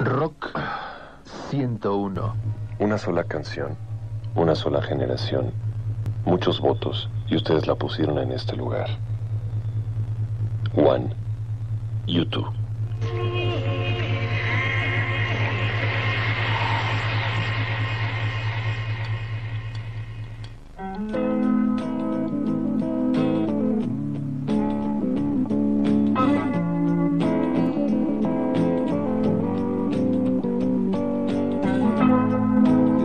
Rock 101. Una sola canción, una sola generación, muchos votos, y ustedes la pusieron en este lugar. One, U2.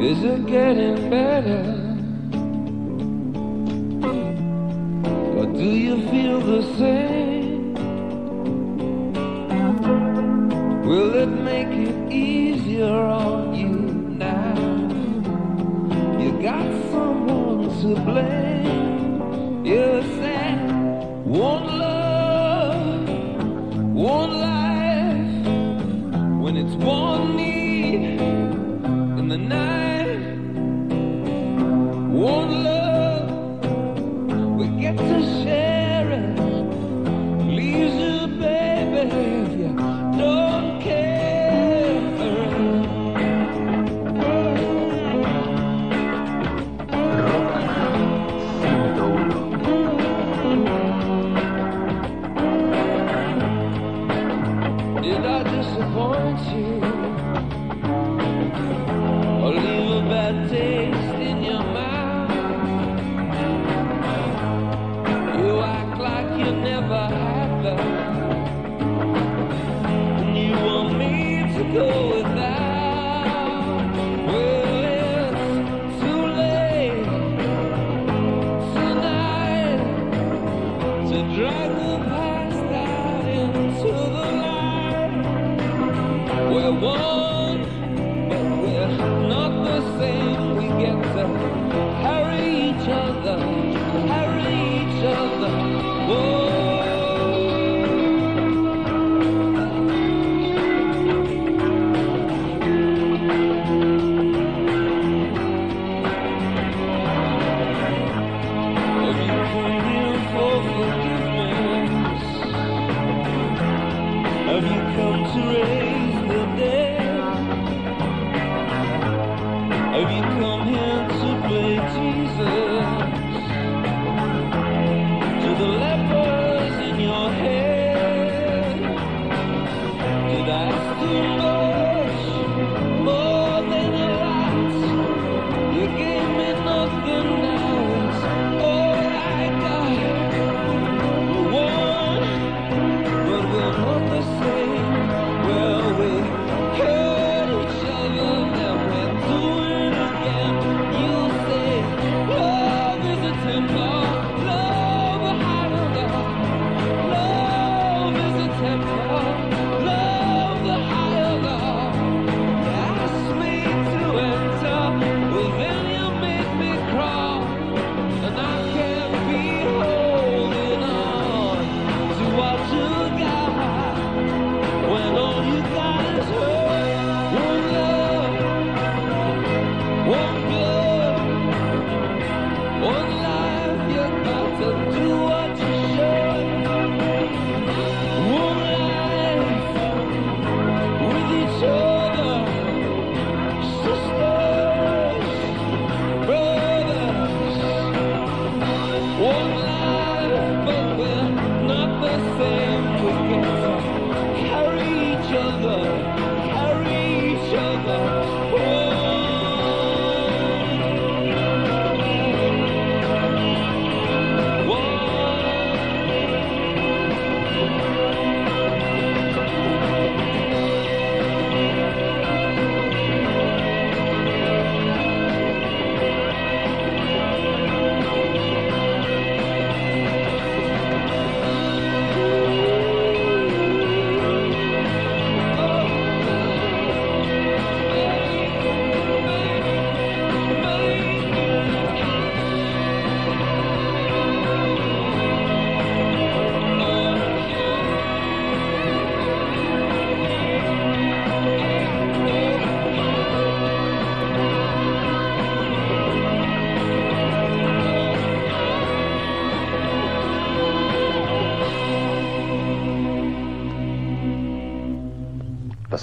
Is it getting better? Or do you feel the same? Will it make it easier on you now? You got someone to blame. You're sad. One love, one life. When it's one need in the night. One love, we get to share it. Leaves you, baby, if you don't care for it. Did I disappoint you? Or leave a bad taste in your mouth? Go without. Well, it's too late tonight to drag the past out into the light. We're one, but we're not the same. We get to carry each other, carry each other. Whoa. Have you come to raise the dead? Have you come here to play Jesus? To the lepers in your head? Did I still much more than a lot? You gave me nothing now, it's all I got. One, but we're not the same.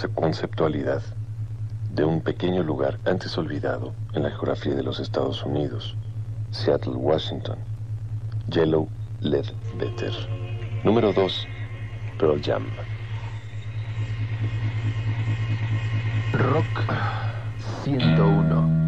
escasa conceptualidad de un pequeño lugar antes olvidado en la geografía de los Estados Unidos, Seattle, Washington. Yellow, Led Better. Número 2, Pearl Jam. Rock 101.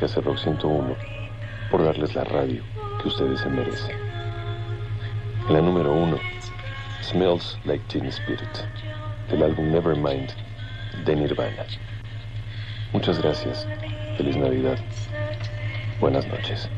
chicas de Rock 101 por darles la radio que ustedes se merecen. En la número 1, Smells Like Teen Spirit, del álbum Nevermind de Nirvana. Muchas gracias, feliz Navidad, buenas noches.